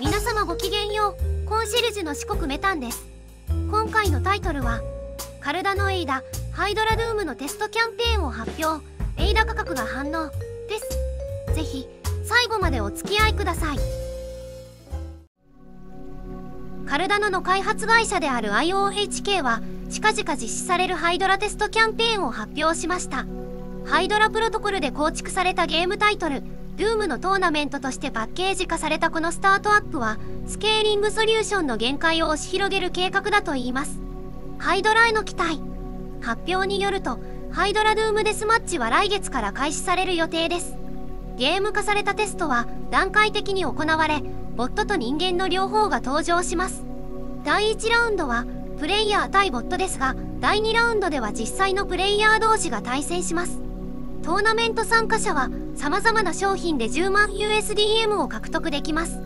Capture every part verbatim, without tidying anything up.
皆様ごきげんよう。コンシェルジュの四国メタンです。今回のタイトルはカルダのエイダハイドラドゥームのテストキャンペーンを発表、エイダ価格が反応です。ぜひ最後までお付き合いください。カルダノの開発会社である アイオーエイチケー は近々実施されるハイドラテストキャンペーンを発表しました。ハイドラプロトコルで構築されたゲームタイトルドゥームのトーナメントとしてパッケージ化されたこのスタートアップはスケーリングソリューションの限界を押し広げる計画だといいます。ハイドラへの期待。発表によるとハイドラドゥームデスマッチは来月から開始される予定です。ゲーム化されたテストは段階的に行われ、ボットと人間の両方が登場します。だいいちラウンドはプレイヤー対ボットですが、だいにラウンドでは実際のプレイヤー同士が対戦します。トーナメント参加者は様々な商品でじゅうまんユーエスディーエム を獲得できます。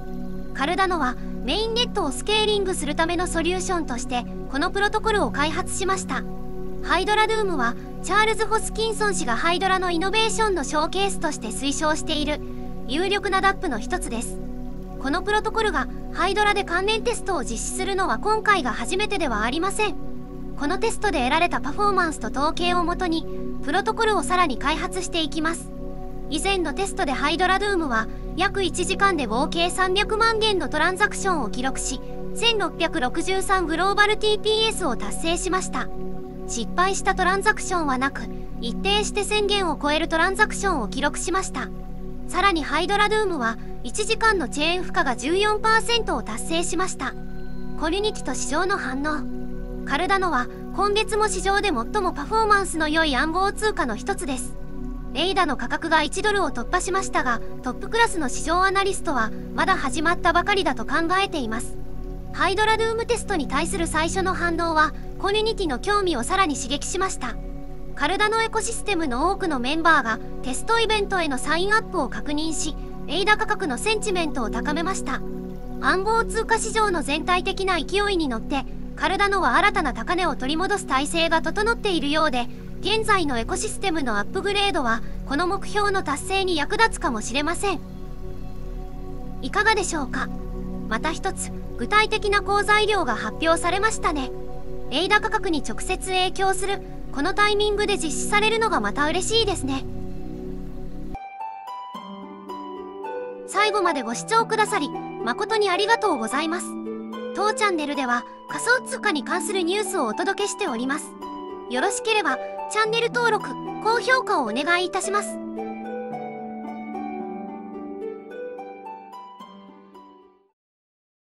カルダノはメインネットをスケーリングするためのソリューションとしてこのプロトコルを開発しました。ハイドラドゥームはチャールズ・ホスキンソン氏がハイドラのイノベーションのショーケースとして推奨している有力な ダップ の一つです。このプロトコルがハイドラで関連テストを実施するのは今回が初めてではありません。このテストで得られたパフォーマンスと統計をもとにプロトコルをさらに開発していきます。以前のテストでハイドラドゥームは約いちじかんで合計さんびゃくまんげんのトランザクションを記録し、せんろっぴゃくろくじゅうさんグローバル ティーピーエス を達成しました。失敗したトランザクションはなく、一定してせんげんを超えるトランザクションを記録しました。さらにハイドラドゥームはいちじかんのチェーン負荷が じゅうよんパーセント を達成しました。コミュニティと市場の反応。カルダノは今月も市場で最もパフォーマンスの良い暗号通貨の一つです。エイダの価格がいちドルを突破しましたが、トップクラスの市場アナリストはまだ始まったばかりだと考えています。ハイドラドゥームテストに対する最初の反応は、コミュニティの興味をさらに刺激しました。カルダノエコシステムの多くのメンバーがテストイベントへのサインアップを確認し、エイダ価格のセンチメントを高めました。暗号通貨市場の全体的な勢いに乗って、カルダノは新たな高値を取り戻す体制が整っているようで、現在のエコシステムのアップグレードは、この目標の達成に役立つかもしれません。いかがでしょうか。また一つ、具体的な好材料が発表されましたね。エイダ価格に直接影響するこのタイミングで実施されるのがまた嬉しいですね。最後までご視聴くださり誠にありがとうございます。当チャンネルでは仮想通貨に関するニュースをお届けしております。よろしければチャンネル登録・高評価をお願いいたします。